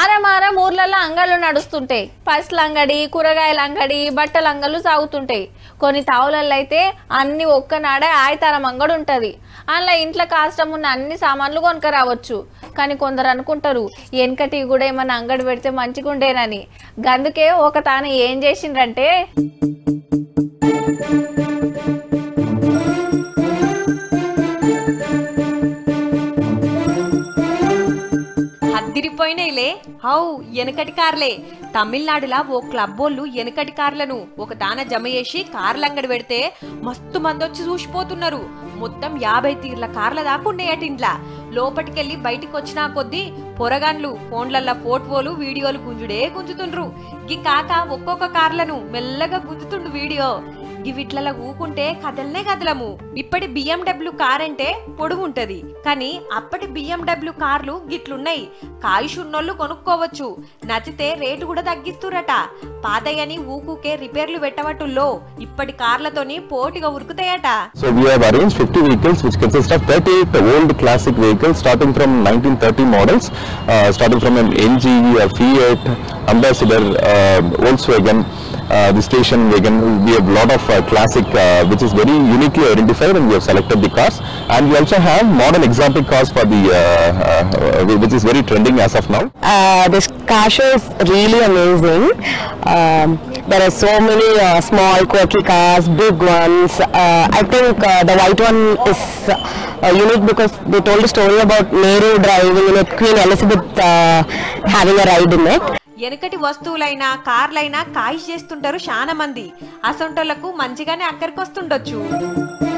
ఆరమారం ఊర్లలో అంగళ్ళు నడుస్తుంటాయి. పసుల అంగడి, కూరగాయల అంగడి, బట్టల అంగళ్ళు సాగుతుంటాయి. కొన్ని తావులలో అయితే అన్ని ఒక్కనాడే ఆయతారం అంగడి ఉంటది. అలా ఇంట్లో కాష్టం ఉన్న అన్ని సామాన్లు కొనక రావచ్చు. కానీ కొందరు అనుకుంటారు ఎనకటి కూడా ఏమన్నా అంగడి పెడితే మంచిగుండేనని. అందుకే ఒక తాను ఏం చేసిండ్రంటే పోయినలే హౌ ఎనకటి కార్లే తమిళనాడులో ఓ క్లబ్ వాళ్ళు ఎనకటి కార్లను ఒక దాన జమ చేసి కార్ల అంగడి పెడితే మస్తు మంది వచ్చి చూసిపోతున్నారు. మొత్తం 50 తీర్ల కార్ల దాకా ఉండేయట. ఇంట్లో లోపటికెళ్ళి బయటికి వచ్చినా కొద్దీ పొరగాన్లు ఫోన్లల్లో ఫోటోలు వీడియోలు గుంజుడే గుంజుతుండ్రు. గీ కాక ఒక్కొక్క కార్లను మెల్లగా గుంజుతుండు వీడియో. గివిట్లలో ఊకుంటే కథలనే కదలము. ఇప్పటి BMW కార్ అంటే పొడుగు ఉంటది, కానీ అప్పటి BMW కార్లు గిట్లున్నాయి. కాయిషున్నోళ్ళు కొనుక్కోవచ్చు, నచ్చితే రేటు కూడా తగ్గిస్తురట. పాతయని ఊకుకే రిపేర్లు పెట్టవట్టుల్లో ఇప్పటి కార్లతోని పోటీగా ఉరుకుతాయట. So we have arranged 50 vehicles which consist of 38 old classic vehicles starting from 1930 models, starting from an NGV, a Fiat, Ambassador, Volkswagen, the station wagon. We have lot of classic which is very uniquely identified, and we have selected the cars, and we also have modern exotic cars for the which is very trending as of now. This car show is really amazing. There are so many small quirky cars, big ones. I think the white one is unique because they told a story about Nehru driving in it, Queen Elizabeth having a ride in it. ఎనకటి వస్తువులైనా కార్లైనా కాయిష్ చేస్తుంటారు చాలా మంది. అసొంటోళ్లకు మంచిగానే అక్కడికి వస్తుండొచ్చు.